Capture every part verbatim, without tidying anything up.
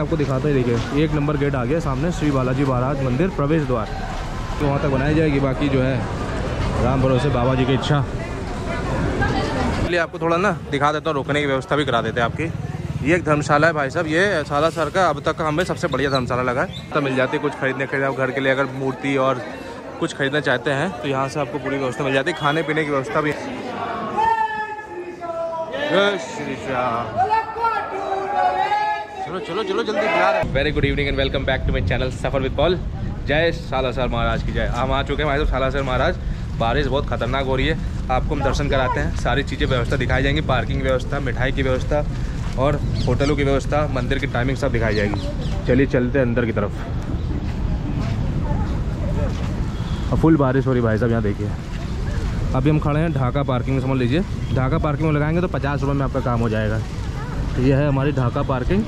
आपको दिखाता है। देखिए एक नंबर गेट आ गया सामने, श्री बालाजी महाराज मंदिर प्रवेश द्वार तो वहाँ तक बनाई जाएगी। बाकी जो है राम भरोसे बाबा जी की इच्छा। चलिए आपको थोड़ा ना दिखा देता हूँ, रोकने की व्यवस्था भी करा देते हैं आपकी। ये एक धर्मशाला है भाई साहब, ये सालासर का अब तक हमें सबसे बढ़िया धर्मशाला लगा है। तो मिल जाती है कुछ खरीदने के लिए घर के लिए, अगर मूर्ति और कुछ खरीदना चाहते हैं तो यहाँ से आपको पूरी व्यवस्था मिल जाती है, खाने पीने की व्यवस्था भी। श्री श्याम चलो चलो जल्दी। Very good evening and welcome back to my channel Safar with Paul. जय सालासर महाराज की जय। हम आ चुके हैं भाई साहब सालासर महाराज। बारिश बहुत खतरनाक हो रही है, आपको हम दर्शन कराते हैं, सारी चीज़ें व्यवस्था दिखाई जाएंगी, पार्किंग की व्यवस्था, मिठाई की व्यवस्था और होटलों की व्यवस्था, मंदिर की टाइमिंग सब दिखाई जाएगी। चलिए चलते हैं अंदर की तरफ। फुल बारिश हो रही भाई साहब, यहाँ देखिए अभी हम खड़े हैं ढाका पार्किंग में, समझ लीजिए ढाका पार्किंग में लगाएंगे तो पचास रुपये में आपका काम हो जाएगा। यह है हमारी ढाका पार्किंग,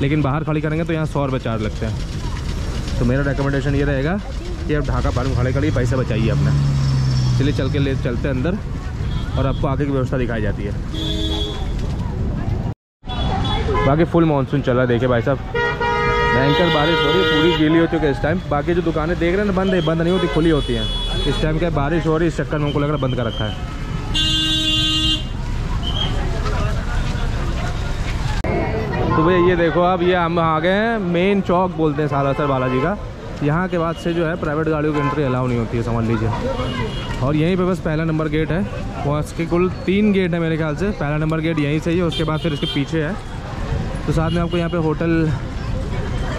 लेकिन बाहर खड़ी करेंगे तो यहाँ सौ रुपये चार्ज लगते हैं। तो मेरा रिकमेंडेशन ये रहेगा कि आप ढाका पार्क में खड़े करिए, पैसे बचाइए अपने। चलिए चल के ले चलते हैं अंदर और आपको आगे की व्यवस्था दिखाई जाती है। बाकी फुल मानसून चला है, देखिए भाई साहब भयंकर बारिश हो रही है, पूरी गीली हो चुकी है इस टाइम। बाकी जो दुकानें देख रहे हैं ना बंद है, बंद नहीं होती, खुली होती हैं। इस टाइम क्या बारिश हो रही है, इस चक्कर में उनको लग रहा है बंद कर रखा है। तो भैया ये देखो अब ये हम आ गए हैं मेन चौक, बोलते हैं सालासर बालाजी का। यहाँ के बाद से जो है प्राइवेट गाड़ियों की एंट्री अलाउ नहीं होती है, समझ लीजिए। और यहीं पे बस पहला नंबर गेट है, वहाँ इसके कुल तीन गेट है मेरे ख्याल से। पहला नंबर गेट यहीं से ही है, उसके बाद फिर इसके पीछे है। तो साथ में आपको यहाँ पर होटल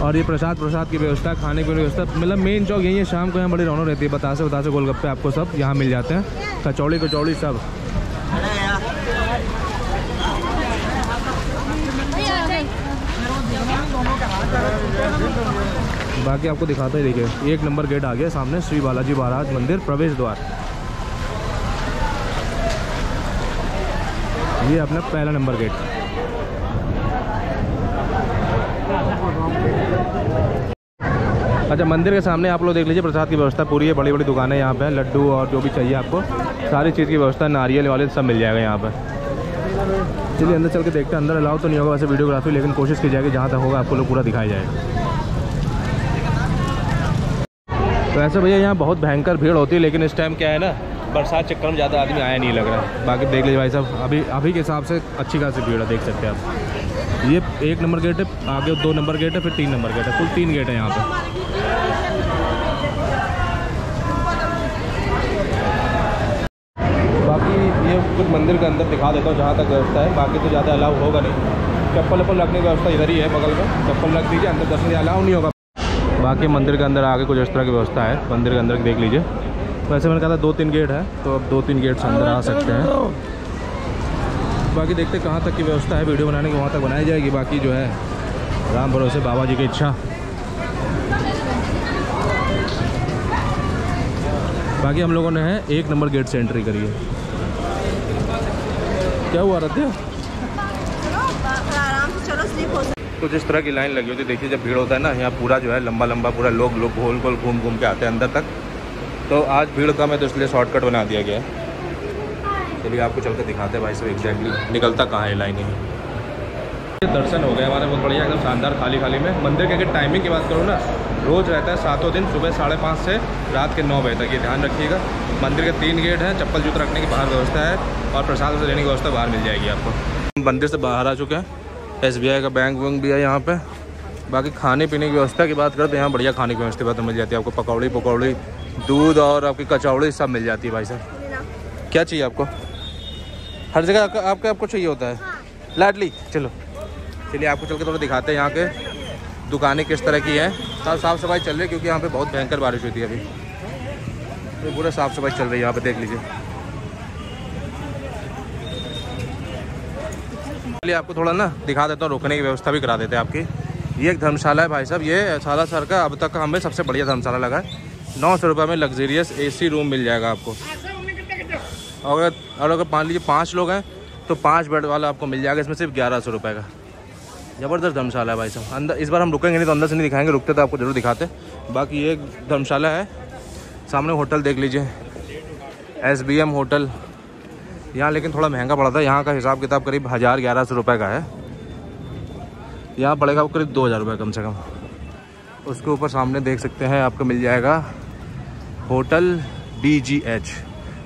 और ये प्रसाद प्रसाद की व्यवस्था, खाने की व्यवस्था, मतलब मेन चौक यही है। शाम को यहाँ बड़ी रौनक रहती है, बतासे बतासे गोलगप्पे आपको सब यहाँ मिल जाते हैं, कचौड़ी कचौड़ी सब। बाकी आपको दिखाता है। देखिए एक नंबर गेट आ गया सामने, श्री बालाजी महाराज मंदिर प्रवेश द्वार। ये अपना पहला नंबर गेट। अच्छा मंदिर के सामने आप लोग देख लीजिए, प्रसाद की व्यवस्था पूरी है, बड़ी बड़ी दुकानें यहाँ पे, लड्डू और जो भी चाहिए आपको सारी चीज़ की व्यवस्था, नारियल वाले सब मिल जाएगा यहाँ पर। चलिए अंदर चल के देखते हैं, अंदर अलाउ तो नहीं होगा वैसे वीडियोग्राफी, लेकिन कोशिश की जाएगी जहाँ तक होगा आपको लोग पूरा दिखाया जाएगा। तो ऐसे भैया यहाँ बहुत भयंकर भीड़ होती है, लेकिन इस टाइम क्या है ना बरसात चक्कर में ज़्यादा आदमी आया नहीं लग रहा है। बाकी देख लीजिए भाई साहब अभी अभी के हिसाब से अच्छी खासी भीड़ है, देख सकते हैं आप। ये एक नंबर गेट है, आगे दो नंबर गेट है, फिर तीन नंबर गेट है, कुल तीन गेट है यहाँ पर। बाकी ये कुछ मंदिर के अंदर दिखा देता हूँ जहाँ तक व्यवस्था है, बाकी तो ज़्यादा अलाउ होगा नहीं। चप्पल वप्पल रखने की व्यवस्था इधर ही है बगल में, चप्पल रख दीजिए, अंदर दर्शन अलाउ नहीं होगा। बाकी मंदिर के अंदर आगे कुछ इस तरह की व्यवस्था है, मंदिर के अंदर देख लीजिए। वैसे मैंने कहा था दो तीन गेट है, तो अब दो तीन गेट से अंदर आ सकते हैं। बाकी देखते कहाँ तक की व्यवस्था है, वीडियो बनाने की वहाँ तक बनाई जाएगी। बाकी जो है राम भरोसे बाबा जी की इच्छा। बाकी हम लोगों ने है एक नंबर गेट से एंट्री करी है। क्या हुआ रहते हो तो जिस तरह की लाइन लगी होती है, देखिए जब भीड़ होता है ना यहाँ पूरा जो है लंबा लंबा पूरा लोग लोग गोल गोल घूम घूम के आते हैं अंदर तक। तो आज भीड़ कम है तो इसलिए शॉर्टकट बना दिया गया है। चलिए आपको चल के दिखाते हैं भाई साहब एग्जैक्टली निकलता कहाँ है लाइन। ये दर्शन हो गए हमारे बहुत बढ़िया एकदम शानदार खाली खाली में। मंदिर के टाइमिंग की बात करूँ ना रोज़ रहता है सातों दिन सुबह साढ़े पाँच से रात के नौ बजे तक, ये ध्यान रखिएगा। मंदिर के तीन गेट हैं, चप्पल जूता रखने की बाहर व्यवस्था है और प्रसाद से लेने की व्यवस्था बाहर मिल जाएगी आपको। हम मंदिर से बाहर आ चुके हैं, एस बी आई का बैंक वैंक भी है यहाँ पे। बाकी खाने पीने की व्यवस्था की बात करें तो यहाँ बढ़िया खाने की व्यवस्था मिल जाती है आपको, पकौड़ी पकौड़ी दूध और आपकी कचौड़ी सब मिल जाती है भाई साहब। क्या चाहिए आपको, हर जगह आपका आपको चाहिए होता है लाडली। चलो चलिए आपको चल के थोड़ा दिखाते हैं यहाँ के दुकानें किस तरह की है। साफ साफ सफाई चल रही है क्योंकि यहाँ पे बहुत भयंकर बारिश होती है अभी, तो पूरा साफ सफाई चल रही है यहाँ पे, देख लीजिए। चलिए आपको थोड़ा ना दिखा देता हूँ, रोकने की व्यवस्था भी करा देते हैं आपकी। ये एक धर्मशाला है भाई साहब, ये सालासर का अब तक हमें सबसे बढ़िया धर्मशाला लगा है। नौ सौ रुपये में लग्जरियस ए सी रूम मिल जाएगा आपको। अगर और अगर मान लीजिए पाँच लोग हैं तो पाँच बेड वाला आपको मिल जाएगा, इसमें सिर्फ ग्यारह सौ रुपये का। ज़बरदस्त धर्मशाला है भाई साहब। अंदर इस बार हम रुकेंगे नहीं तो अंदर से नहीं दिखाएंगे, रुकते तो आपको ज़रूर दिखाते। बाकी ये धर्मशाला है, सामने होटल देख लीजिए एस बी एम होटल। यहाँ लेकिन थोड़ा महंगा पड़ा था, यहाँ का हिसाब किताब करीब हज़ार ग्यारह सौ रुपये का है। यहाँ पड़ेगा आपको करीब दो हज़ार रुपये कम से कम। उसके ऊपर सामने देख सकते हैं आपको मिल जाएगा होटल डी जी एच,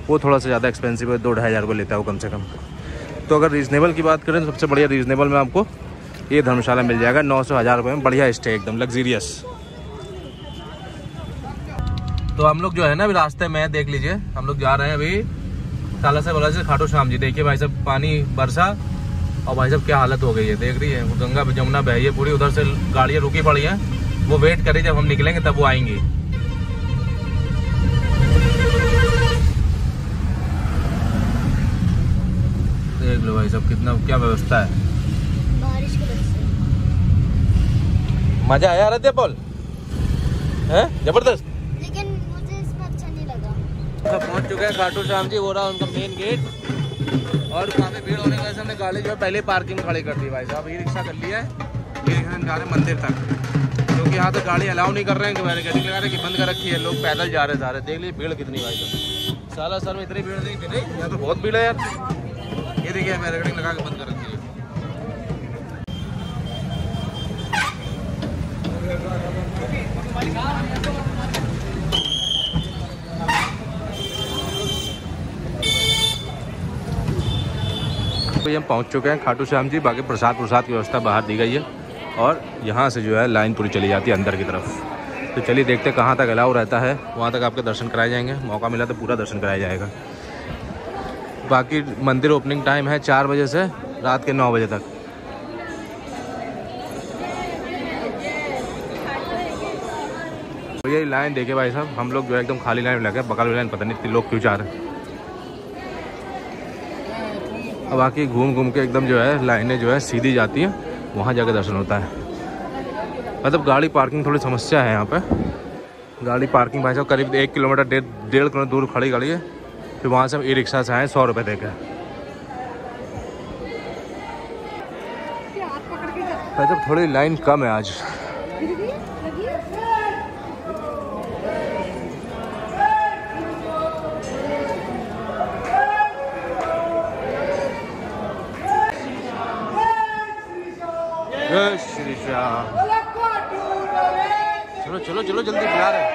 वो थोड़ा सा ज़्यादा एक्सपेंसिव है, दो ढाई हज़ार रुपये लेता है वो कम से कम। तो अगर रीज़नेबल की बात करें तो सबसे बढ़िया रीज़नेबल में आपको ये धर्मशाला मिल जाएगा नौ सौ हज़ार रुपये में, बढ़िया स्टे एकदम लग्जीरियस। तो हम लोग जो है ना अभी रास्ते में देख लीजिए, हम लोग जा रहे हैं अभी सालासर बलाजी से खाटू श्याम जी। देखिए भाई साहब पानी बरसा और भाई साहब क्या हालत हो गई है, देख रही है वो गंगा जमुना बह रही है पूरी। उधर से गाड़ियाँ रुकी पड़ी हैं, वो वेट करी जब हम निकलेंगे तब वो आएंगी। देख लो भाई साहब कितना क्या व्यवस्था है। मजा आया रहते है पॉल, है जबरदस्त। पहुंच चुके हैं खाटू श्याम जी, हो रहा उनका मेन गेट। और काफी भीड़ होने की वजह से हमने गाड़ी जो है पहले पार्किंग में खड़ी कर दी भाई साहब। ई रिक्शा कर लिया है, जा रहे मंदिर तक, क्योंकि यहाँ तक गाड़ी अलाउ नहीं कर रहे हैं, बैरिकेडिंग लगा रहे कि बंद कर रखी है, लोग पैदल जा रहे जा रहे। देख लीजिए भीड़ कितनी भाई साहब, सालासर में इतनी भीड़ नहीं थी। नहीं यहाँ तो बहुत भीड़ है यार, ये देखिए बैरिकेडिंग लगा के बंद कर रखी है। तो हम पहुंच चुके हैं खाटू श्याम जी, बाकी प्रसाद प्रसाद की व्यवस्था बाहर दी गई है और यहाँ से जो है लाइन पूरी चली जाती है अंदर की तरफ। तो चलिए देखते हैं कहाँ तक अलाउ रहता है, वहाँ तक आपके दर्शन कराए जाएंगे, मौका मिला तो पूरा दर्शन कराया जाएगा। बाकी मंदिर ओपनिंग टाइम है चार बजे से रात के नौ बजे तक। तो यही लाइन देखे भाई साहब, हम लोग जो है एकदम खाली लाइन लगे, बगल में लाइन पता नहीं इतने लोग क्यों जा रहे हैं। अब बाकी घूम घूम के एकदम जो है लाइनें जो है सीधी जाती हैं, वहाँ जाके दर्शन होता है। मतलब गाड़ी पार्किंग थोड़ी समस्या है यहाँ पे, गाड़ी पार्किंग भाई साहब करीब एक किलोमीटर डेढ़ डेढ़ किलोमीटर दूर खड़ी गाड़ी है। फिर वहाँ से हम ई रिक्शा से आए सौ रुपये दे के। भाई साहब थोड़ी लाइन कम है आज। श्री श्याम चलो चलो चलो जल्दी बुला रहे।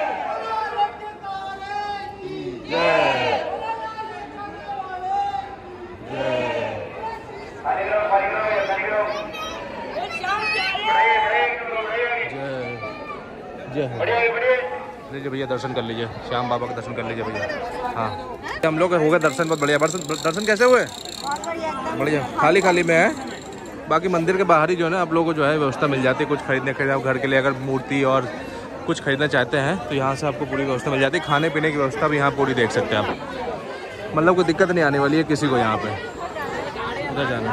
लीजिए भैया दर्शन कर लीजिए, श्याम बाबा का दर्शन कर लीजिए भैया। हाँ हम लोग हो गए दर्शन, बहुत बढ़िया। दर्शन कैसे हुए? बढ़िया, खाली खाली में है। बाकी मंदिर के बाहर ही जो है ना आप लोगों को जो है व्यवस्था मिल जाती है कुछ खरीदने खरीदने आप घर के लिए अगर मूर्ति और कुछ खरीदना चाहते हैं तो यहाँ से आपको पूरी व्यवस्था मिल जाती है। खाने पीने की व्यवस्था भी यहाँ पूरी देख सकते हैं आप, मतलब कोई दिक्कत नहीं आने वाली है किसी को यहाँ पे। उधर जाना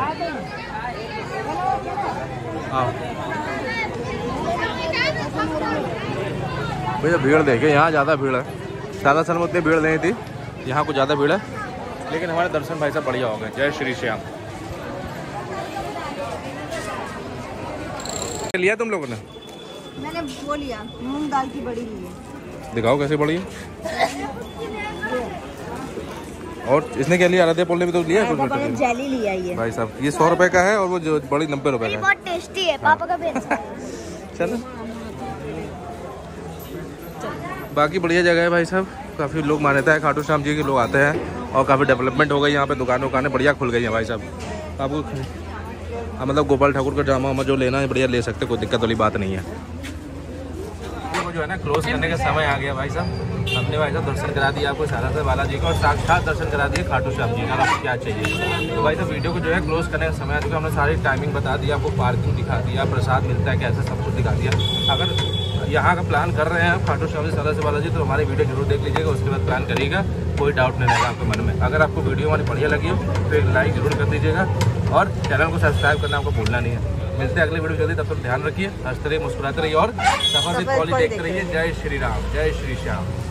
हाँ भैया, भीड़ देखे यहाँ ज़्यादा भीड़ है। सालासर में उतनी भीड़ नहीं थी, यहाँ कुछ ज़्यादा भीड़ है। लेकिन हमारे दर्शन भाई साहब बढ़िया हो गए। जय श्री श्याम। लिया तुम लोगों ने? मैंने वो लिया मूंग दाल की बड़ी ली है। दिखाओ कैसे बड़ी है। और इसने क्या लिया? आराध्या पोलने भी तो लिया है कुछ कुछ जेली लिया ये भाई साहब। ये सौ रुपए का है और वो जो बड़ी नब्बे रुपए का है। बहुत टेस्टी है, पापा का भी अच्छा है। चलो बाकी बढ़िया जगह है भाई साहब, काफ़ी लोग मान्यता है खाटू श्याम जी के, लोग आते हैं और काफ़ी डेवलपमेंट हो गई यहाँ पे, दुकान वुकानें बढ़िया खुल गई हैं भाई साहब। आपको हाँ मतलब गोपाल ठाकुर का ड्रामा वामा जो लेना है बढ़िया ले सकते, कोई दिक्कत वाली बात नहीं है। तो जो है ना क्लोज करने का समय आ गया भाई साहब। हमने भाई साहब दर्शन करा दिया आपको सालासर बालाजी का और साक्षात दर्शन करा दिए खाटू श्याम जी का। आपको क्या चाहिए? तो भाई साहब वीडियो को जो है क्लोज करने का समय आ चुका है। हमने सारी टाइमिंग बता दिया आपको, पार्किंग दिखा दिया, प्रसाद मिलता है कैसे, सब कुछ दिखा दिया। अगर यहाँ का प्लान कर रहे हैं आप खाटू श्याम जी सालासर बालाजी तो हमारी वीडियो जरूर देख लीजिएगा, उसके बाद प्लान करिएगा, कोई डाउट नहीं रहेगा आपके मन में। अगर आपको वीडियो हमारी बढ़िया लगी हो तो एक लाइक जरूर कर दीजिएगा और चैनल को सब्सक्राइब करना आपको भूलना नहीं है। मिलते हैं अगले वीडियो जल्दी, तब तक ध्यान रखिए, हंसते रहिए, मुस्कुराते रहिए और सफर विद पॉल देखते रहिए। जय श्री राम, जय श्री श्याम।